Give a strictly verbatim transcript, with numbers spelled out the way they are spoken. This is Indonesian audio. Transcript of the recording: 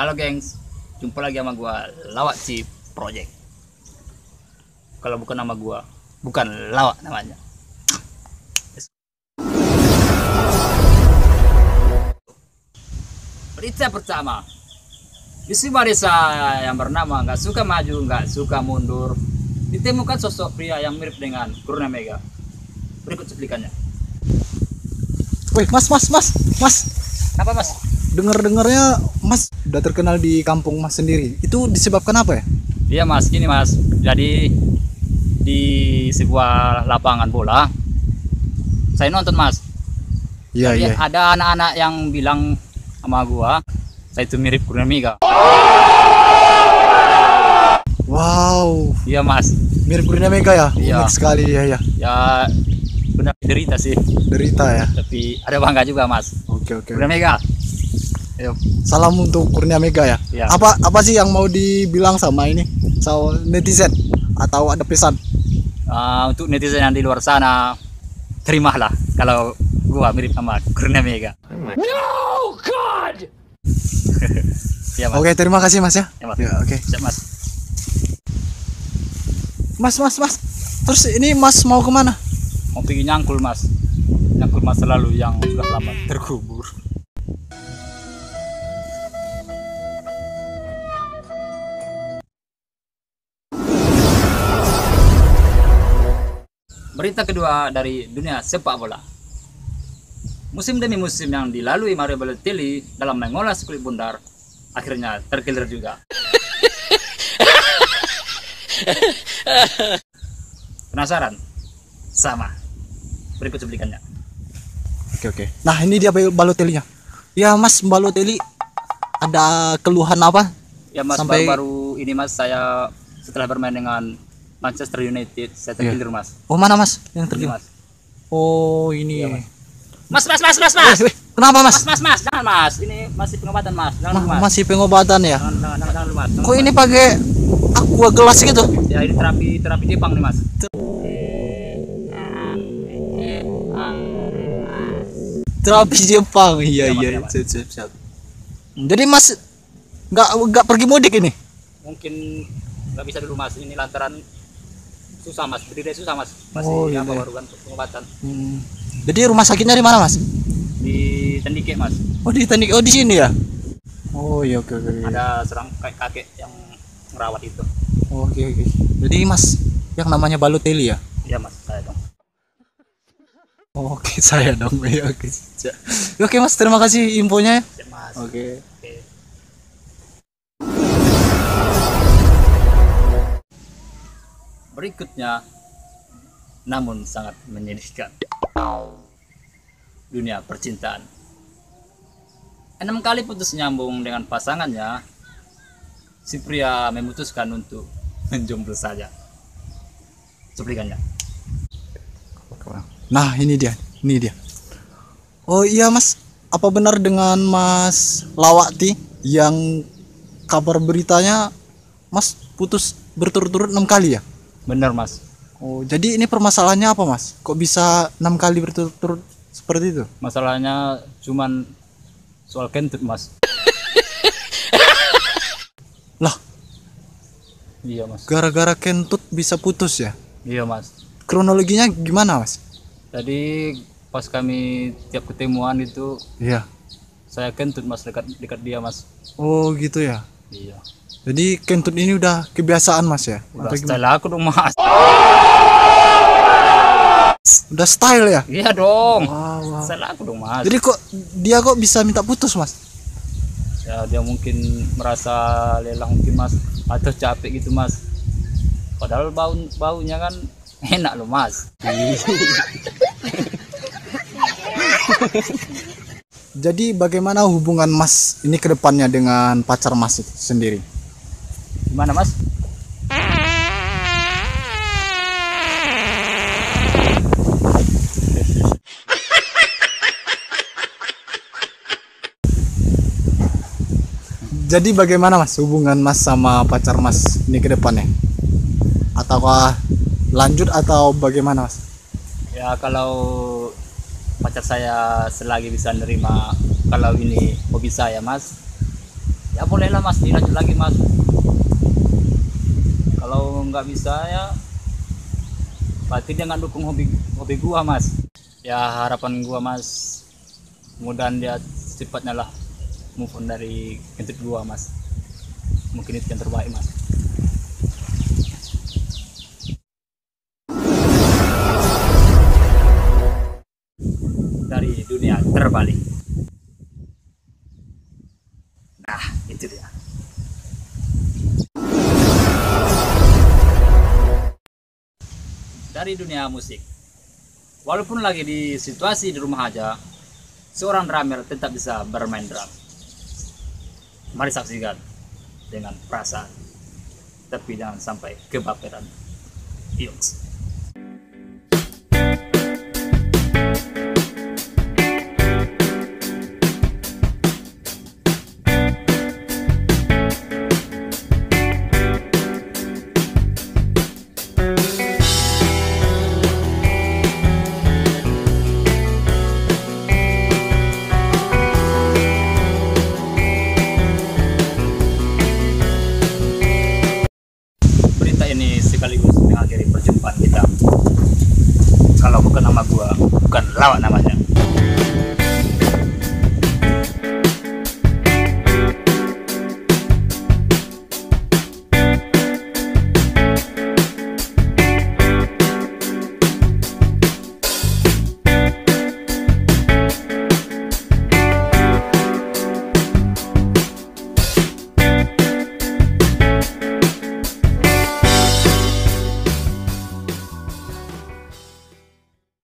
Halo gengs, jumpa lagi sama gua Lawakti Project. Kalau bukan nama gua, bukan lawak namanya. Berita pertama, Yusuf Marissa yang bernama nggak suka maju, nggak suka mundur, ditemukan sosok pria yang mirip dengan Kurnia Mega. Berikut cuplikannya. Wih, mas, mas, mas, mas. Apa mas? Dengar-dengarnya mas udah terkenal di kampung mas sendiri, itu disebabkan apa ya? Iya mas, gini mas, jadi di sebuah lapangan bola saya nonton mas. Iya iya. Ada anak-anak yang bilang sama gua saya itu mirip Kurnia Mega. Wow. Iya mas, mirip Kurnia Mega ya? Iya. Unik sekali ya ya. Ya benar derita sih. Derita ya. Tapi ada bangga juga mas. Oke oke. Kurnia Mega. Salam untuk Kurnia Mega ya. Ya. Apa apa sih yang mau dibilang sama ini? Sama netizen atau ada pesan? Uh, untuk netizen yang di luar sana, terimalah kalau gua mirip sama Kurnia Mega. No God. Ya, oke, terima kasih Mas ya. Ya, mas. Ya, oke. Siap, mas. Mas Mas Mas. Terus ini Mas mau kemana? Mau pergi nyangkul Mas. Nyangkul Mas selalu yang sudah lama terkubur. Berita kedua dari dunia sepak bola. Musim demi musim yang dilalui Mario Balotelli dalam mengolah skuad bundar akhirnya terkiler juga. Penasaran? Sama. Berikut cuplikannya. Oke oke. Nah ini dia Balotellinya. Ya mas, Balotelli ada keluhan apa? Ya mas, sampai baru, baru ini mas, saya setelah bermain dengan Manchester United saya terkilir yeah. Mas. Oh mana mas? Yang terkilir mas. Oh ini. Iya, mas. mas mas mas mas mas. Kenapa mas? Mas mas mas jangan mas. Ini masih pengobatan mas. Jangan mas. Mas. Masih pengobatan ya. Jangan, jangan, jangan, jangan, mas. Jangan, kok mas. Ini pakai aqua gelas gitu? Ya ini terapi terapi Jepang nih mas. Terapi Jepang. Iya iya. Ya, mas, ya, mas. Siap, siap, siap. Jadi mas nggak nggak pergi mudik ini? Mungkin nggak bisa dulu mas. Ini lantaran susah mas, berdiri susah mas, masih oh, iya. Baru kan pengobatan. Hmm. Jadi rumah sakitnya di mana mas? Di Tendike mas. Oh di Tendike, oh di sini ya? Oh iya oke oke. Ada seorang kakek yang merawat itu. Oh, oke oke. Jadi mas, yang namanya Balotelli ya? Iya mas, saya dong. Oh, oke saya dong, ya oke. Oke mas, terima kasih infonya. Ya, mas. Oke. Oke. Berikutnya, namun sangat menyedihkan, dunia percintaan. Enam kali putus nyambung dengan pasangannya, si pria memutuskan untuk menjomblo saja. Cuplikannya. Nah ini dia, ini dia. Oh iya mas, apa benar dengan mas Lawakti yang kabar beritanya mas putus berturut-turut enam kali ya? Benar mas. Oh jadi ini permasalahannya apa mas? Kok bisa enam kali berturut-turut seperti itu? Masalahnya cuman soal kentut mas. Lah. Iya mas. Gara-gara kentut bisa putus ya? Iya mas. Kronologinya gimana mas? Jadi pas kami tiap ketemuan itu. Iya. Saya kentut mas dekat dekat dia mas. Oh gitu ya? Iya. Jadi kentut ini udah kebiasaan mas ya? Udah style aku dong mas. Udah style ya? Iya dong. Wow, wow. Style aku dong mas. Jadi kok dia kok bisa minta putus mas? Ya dia mungkin merasa lelang mungkin mas, atau capek gitu mas. Padahal bau baunya kan enak loh mas. Jadi bagaimana hubungan mas ini kedepannya dengan pacar mas itu sendiri? Gimana mas? Jadi bagaimana mas hubungan mas sama pacar mas ini ke depannya? Ataukah lanjut atau bagaimana mas? Ya kalau pacar saya selagi bisa nerima kalau ini hobi saya mas, ya bolehlah mas, dilanjut lagi mas. Kalau nggak bisa ya berarti dia nggak dukung hobi hobi gua mas. Ya harapan gua mas, mudahan dia cepatnya lah move on dari kentut gua mas. Mungkin itu yang terbaik mas. Dari dunia terbalik. Nah itu dia. Dari dunia musik, walaupun lagi di situasi di rumah aja, seorang drummer tetap bisa bermain drum. Mari saksikan dengan perasaan, tapi jangan sampai kebaperan. Yuk. Sekaligus mengakhiri perjumpaan kita. Kalau bukan nama gua, bukan lawak namanya.